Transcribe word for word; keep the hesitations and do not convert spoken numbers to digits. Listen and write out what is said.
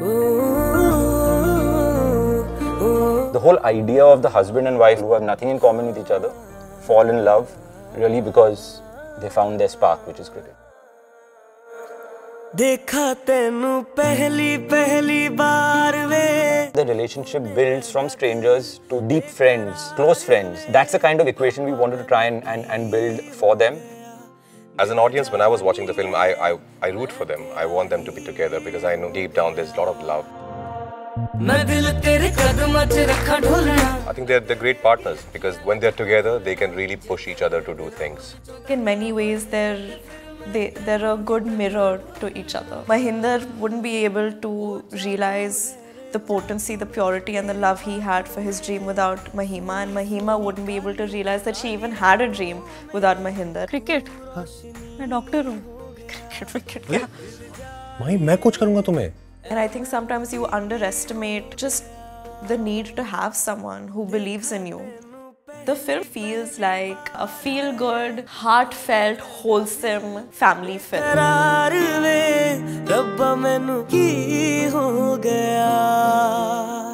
The whole idea of the husband and wife who have nothing in common with each other fall in love really because they found their spark, which is cricket. The relationship builds from strangers to deep friends, close friends. That's the kind of equation we wanted to try and, and, and build for them. As an audience, when I was watching the film, I, I, I root for them. I want them to be together because I know deep down there's a lot of love. I think they're, they're great partners because when they're together, they can really push each other to do things. In many ways, they're, they, they're a good mirror to each other. Mahinder wouldn't be able to realize the potency, the purity and the love he had for his dream without Mahima, and Mahima wouldn't be able to realize that she even had a dream without Mahinder. Cricket? Huh? I'm a doctor. Cricket, cricket, yeah. Mahi, I'll do something. And I think sometimes you underestimate just the need to have someone who believes in you. The film feels like a feel-good, heartfelt, wholesome family film. Mm-hmm.